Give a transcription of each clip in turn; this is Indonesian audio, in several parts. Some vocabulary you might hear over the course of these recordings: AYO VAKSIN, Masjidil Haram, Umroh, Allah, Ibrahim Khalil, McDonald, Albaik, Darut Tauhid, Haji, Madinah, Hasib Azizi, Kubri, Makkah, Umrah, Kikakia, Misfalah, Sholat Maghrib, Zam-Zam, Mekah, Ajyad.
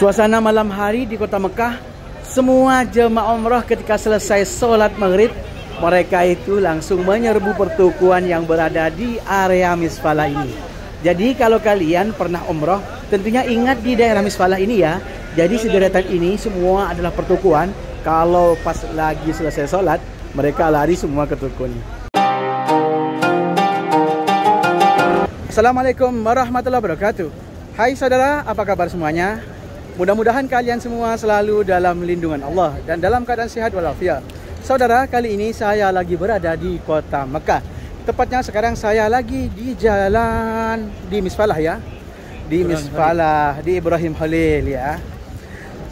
Suasana malam hari di kota Mekah, semua jemaah umrah ketika selesai sholat maghrib, mereka itu langsung menyerbu pertukuan yang berada di area Misfalah ini. Jadi kalau kalian pernah umrah, tentunya ingat di daerah Misfalah ini ya. Jadi sederetan ini semua adalah pertukuan. Kalau pas lagi selesai sholat, mereka lari semua ke tukun. Assalamualaikum warahmatullahi wabarakatuh. Hai saudara, apa kabar semuanya? Mudah-mudahan kalian semua selalu dalam lindungan Allah dan dalam keadaan sehat walafiat. Saudara, kali ini saya lagi berada di kota Mekah. Tepatnya sekarang saya lagi di jalan di Misfalah ya. Di Misfalah, di Ibrahim Khalil ya.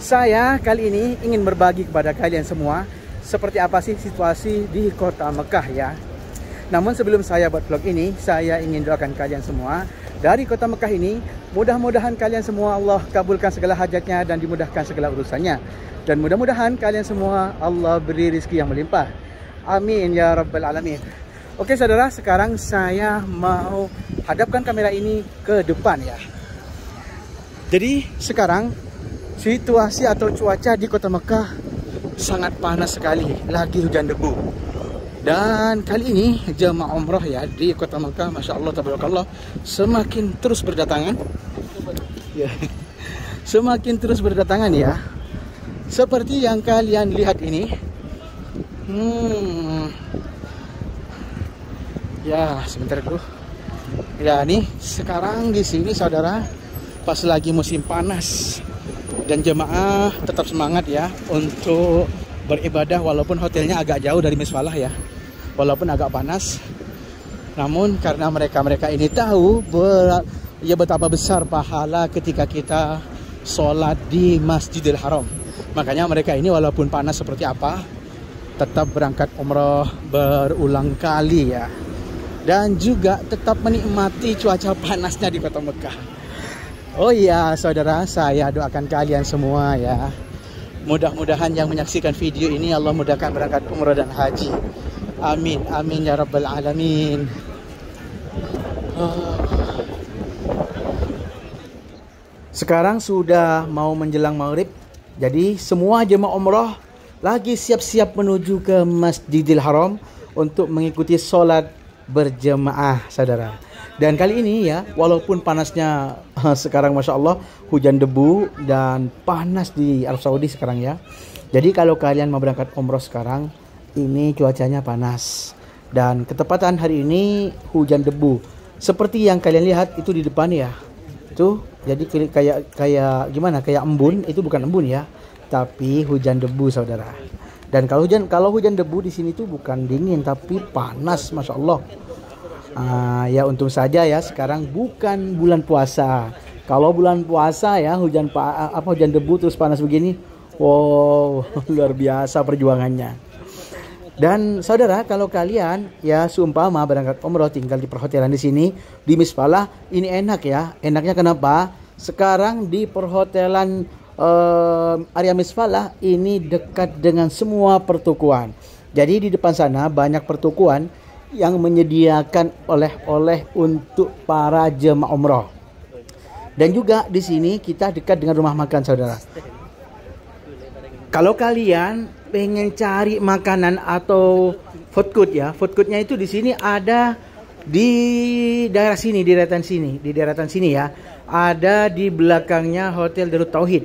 Saya kali ini ingin berbagi kepada kalian semua seperti apa sih situasi di kota Mekah ya. Namun sebelum saya buat vlog ini, saya ingin doakan kalian semua dari kota Mekah ini, mudah-mudahan kalian semua Allah kabulkan segala hajatnya dan dimudahkan segala urusannya. Dan mudah-mudahan kalian semua Allah beri rezeki yang melimpah. Amin ya rabbal alamin. Oke saudara, sekarang saya mau hadapkan kamera ini ke depan ya. Jadi sekarang situasi atau cuaca di kota Mekah sangat panas sekali, lagi hujan debu. Dan kali ini jemaah umroh ya di kota Makkah, masya Allah tabarakallah, semakin terus berdatangan. Ya. Semakin terus berdatangan ya. Seperti yang kalian lihat ini. Ya sebentar bro. Ya nih sekarang di sini saudara pas lagi musim panas. Dan jemaah tetap semangat ya untuk beribadah walaupun hotelnya agak jauh dari Misfalah ya, walaupun agak panas, namun karena mereka-mereka ini tahu betapa besar pahala ketika kita sholat di Masjidil Haram, makanya mereka ini walaupun panas seperti apa tetap berangkat umroh berulang kali ya, dan juga tetap menikmati cuaca panasnya di kota Mekah. Oh iya saudara, saya doakan kalian semua ya, mudah-mudahan yang menyaksikan video ini Allah mudahkan berangkat umrah dan haji. Amin, amin ya rabbal alamin. Sekarang sudah mau menjelang maghrib. Jadi semua jemaah umrah lagi siap-siap menuju ke Masjidil Haram untuk mengikuti sholat berjemaah saudara. Dan kali ini ya, walaupun panasnya sekarang masya Allah, hujan debu dan panas di Arab Saudi sekarang ya. Jadi kalau kalian mau berangkat umroh sekarang, ini cuacanya panas. Dan ketepatan hari ini hujan debu. Seperti yang kalian lihat itu di depan ya. Itu jadi kayak gimana? Kayak embun, itu bukan embun ya, tapi hujan debu saudara. Dan kalau hujan debu di sini tuh bukan dingin tapi panas masya Allah. Ya untung saja ya sekarang bukan bulan puasa. Kalau bulan puasa ya hujan debu terus panas begini, wow luar biasa perjuangannya. Dan saudara kalau kalian ya seumpama berangkat umroh tinggal di perhotelan di sini di Misfalah ini enak ya. Enaknya kenapa? Sekarang di perhotelan area Misfalah ini dekat dengan semua pertukuan. Jadi di depan sana banyak pertukuan yang menyediakan oleh-oleh untuk para jemaah umroh. Dan juga di sini kita dekat dengan rumah makan saudara. Kalau kalian pengen cari makanan atau food court ya, food courtnya itu di sini ada di daerah sini, di deretan sini, ya. Ada di belakangnya Hotel Darut Tauhid.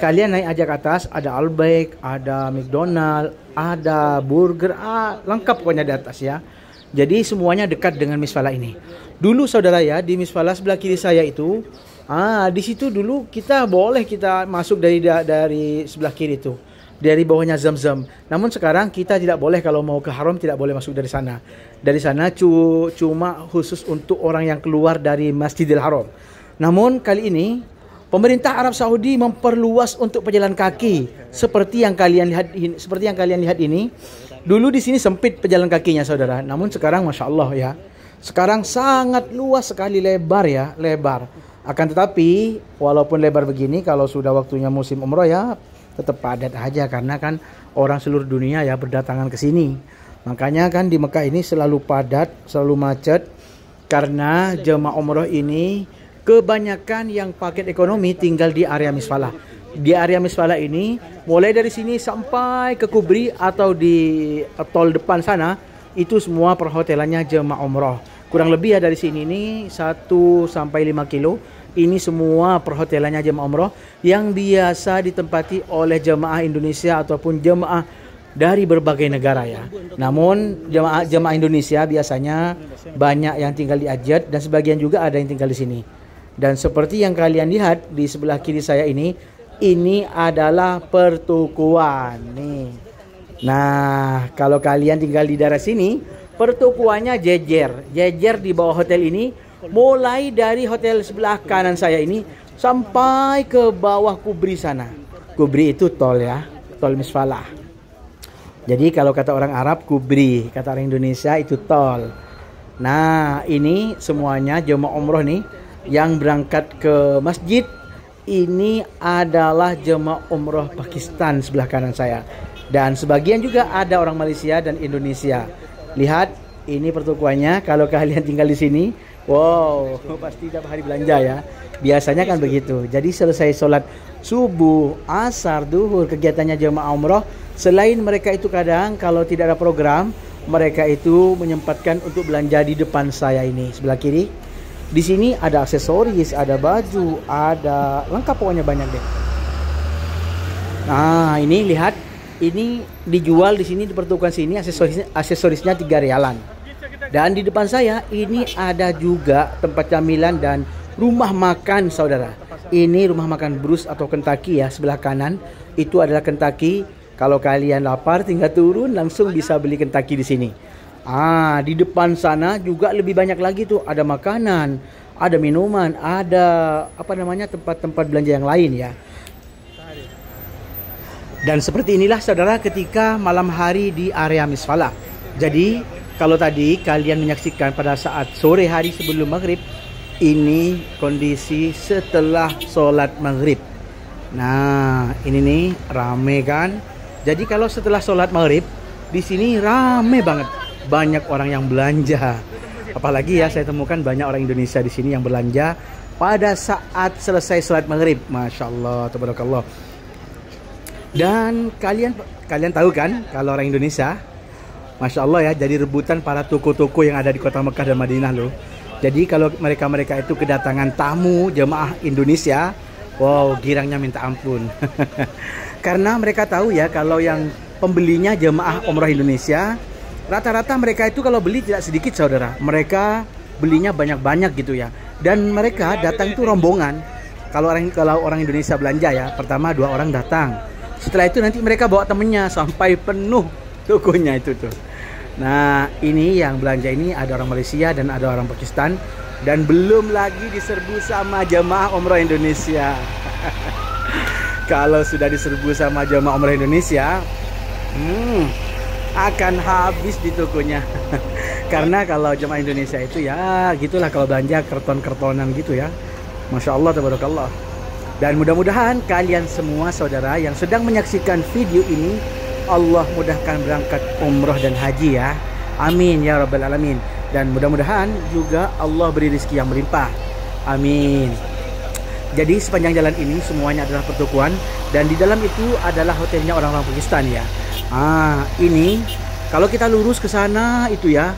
Kalian naik aja ke atas, ada Albaik, ada McDonald, ada burger, lengkap pokoknya di atas ya. Jadi semuanya dekat dengan Misfalah ini. Dulu saudara ya, di Misfalah sebelah kiri saya itu, di situ dulu kita masuk dari sebelah kiri itu, dari bawahnya Zam-Zam. Namun sekarang kita tidak boleh, kalau mau ke Haram tidak boleh masuk dari sana. Dari sana cuma khusus untuk orang yang keluar dari Masjidil Haram. Namun kali ini pemerintah Arab Saudi memperluas untuk pejalan kaki seperti yang kalian lihat ini. Dulu di sini sempit pejalan kakinya saudara, namun sekarang masya Allah ya, sekarang sangat luas sekali, lebar ya, lebar. Akan tetapi walaupun lebar begini, kalau sudah waktunya musim umroh ya tetap padat aja, karena kan orang seluruh dunia ya berdatangan ke sini. Makanya kan di Mekah ini selalu padat, selalu macet, karena jemaah umroh ini Kebanyakan yang paket ekonomi tinggal di area Misfalah. Di area Misfalah ini, mulai dari sini sampai ke Kubri atau di tol depan sana, itu semua perhotelannya jemaah umroh. Kurang lebih ya dari sini ini 1 sampai 5 kilo. Ini semua perhotelannya jemaah umroh yang biasa ditempati oleh jemaah Indonesia ataupun jemaah dari berbagai negara ya. Namun jemaah Indonesia biasanya banyak yang tinggal di Ajyad dan sebagian juga ada yang tinggal di sini. Dan seperti yang kalian lihat di sebelah kiri saya ini adalah pertukuan nih. Nah, kalau kalian tinggal di daerah sini, pertukuannya jejer. Jejer di bawah hotel ini, mulai dari hotel sebelah kanan saya ini sampai ke bawah Kubri sana. Kubri itu tol ya, tol Misfalah. Jadi kalau kata orang Arab Kubri, kata orang Indonesia itu tol. Nah, ini semuanya jemaah umroh nih yang berangkat ke masjid. Ini adalah jemaah umroh Pakistan sebelah kanan saya, dan sebagian juga ada orang Malaysia dan Indonesia. Lihat ini pertukuannya. Kalau kalian tinggal di sini, wow, pasti tiap hari belanja ya. Biasanya kan begitu. Jadi selesai sholat subuh, asar, duhur, kegiatannya jemaah umroh. Selain mereka itu kadang kalau tidak ada program, mereka itu menyempatkan untuk belanja di depan saya ini sebelah kiri. Di sini ada aksesoris, ada baju, ada lengkap pokoknya banyak deh. Nah, ini lihat, ini dijual di sini di pertukuan sini aksesorisnya 3 rialan. Dan di depan saya ini ada juga tempat camilan dan rumah makan saudara. Ini rumah makan Bruce atau Kikakia ya, sebelah kanan itu adalah Kikakia. Kalau kalian lapar tinggal turun langsung bisa beli Kikakia di sini. Ah, di depan sana juga lebih banyak lagi tuh, ada makanan, ada minuman, ada apa namanya tempat-tempat belanja yang lain ya. Dan seperti inilah saudara ketika malam hari di area Misfalah. Jadi kalau tadi kalian menyaksikan pada saat sore hari sebelum maghrib, ini kondisi setelah sholat maghrib. Nah, ini nih rame kan. Jadi kalau setelah sholat maghrib di sini rame banget. Banyak orang yang belanja, apalagi ya saya temukan banyak orang Indonesia di sini yang belanja pada saat selesai sholat maghrib. Masya Allah, tabarakallah. Dan kalian tahu kan kalau orang Indonesia, Masya Allah ya, jadi rebutan para toko-toko yang ada di kota Makkah dan Madinah loh. Jadi kalau mereka itu kedatangan tamu jemaah Indonesia, wow, girangnya minta ampun. Karena mereka tahu ya kalau yang pembelinya jemaah umroh Indonesia, rata-rata mereka itu kalau beli tidak sedikit saudara. Mereka belinya banyak-banyak gitu ya. Dan mereka datang itu rombongan. Kalau orang Indonesia belanja ya, pertama 2 orang datang. Setelah itu nanti mereka bawa temennya sampai penuh tokonya itu tuh. Nah, ini yang belanja ini ada orang Malaysia dan ada orang Pakistan. Dan belum lagi diserbu sama jemaah umroh Indonesia. Kalau sudah diserbu sama jemaah umroh Indonesia, akan habis di tokonya. Karena kalau jemaah Indonesia itu ya gitulah kalau belanja kerton-kertonan gitu ya. Masya Allah, tabarakallah. Dan mudah-mudahan kalian semua saudara yang sedang menyaksikan video ini, Allah mudahkan berangkat umroh dan haji ya. Amin ya rabbal alamin. Dan mudah-mudahan juga Allah beri rezeki yang melimpah. Amin. Jadi sepanjang jalan ini semuanya adalah pertukuan, dan di dalam itu adalah hotelnya orang-orang Pakistan ya. Ah, ini kalau kita lurus ke sana itu ya,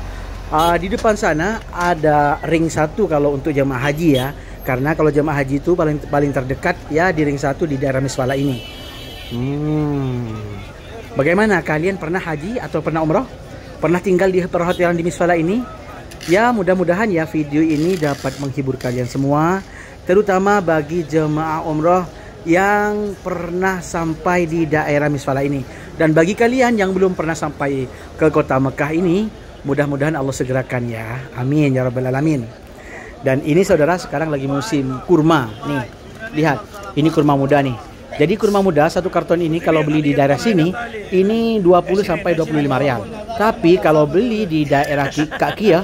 di depan sana ada ring 1 kalau untuk jemaah haji ya. Karena kalau jemaah haji itu paling terdekat ya di ring 1 di daerah Misfalah ini. Bagaimana, kalian pernah haji atau pernah umroh? Pernah tinggal di perhotelan di Misfalah ini? Ya, mudah-mudahan ya video ini dapat menghibur kalian semua, terutama bagi jemaah umroh yang pernah sampai di daerah Misfalah ini. Dan bagi kalian yang belum pernah sampai ke kota Mekah ini, mudah-mudahan Allah segerakan ya. Amin ya rabbal alamin. Dan ini saudara sekarang lagi musim kurma nih. Lihat, ini kurma muda nih. Jadi kurma muda 1 karton ini kalau beli di daerah sini, ini 20 sampai 25 rial. Tapi kalau beli di daerah Kikakia,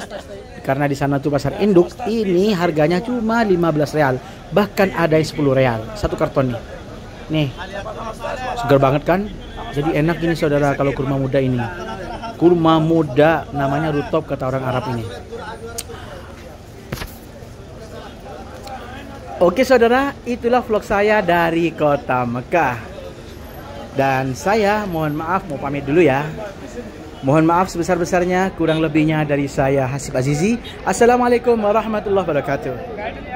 karena di sana tuh pasar induk, ini harganya cuma 15 rial. Bahkan ada yang 10 real 1 karton nih. Nih, segar banget kan? Jadi enak ini saudara kalau kurma muda ini. Kurma muda namanya rutop kata orang Arab ini. Oke saudara, itulah vlog saya dari kota Makkah. Dan saya mohon maaf, mau pamit dulu ya. Mohon maaf sebesar-besarnya, kurang lebihnya dari saya Hasib Azizi. Assalamualaikum warahmatullahi wabarakatuh.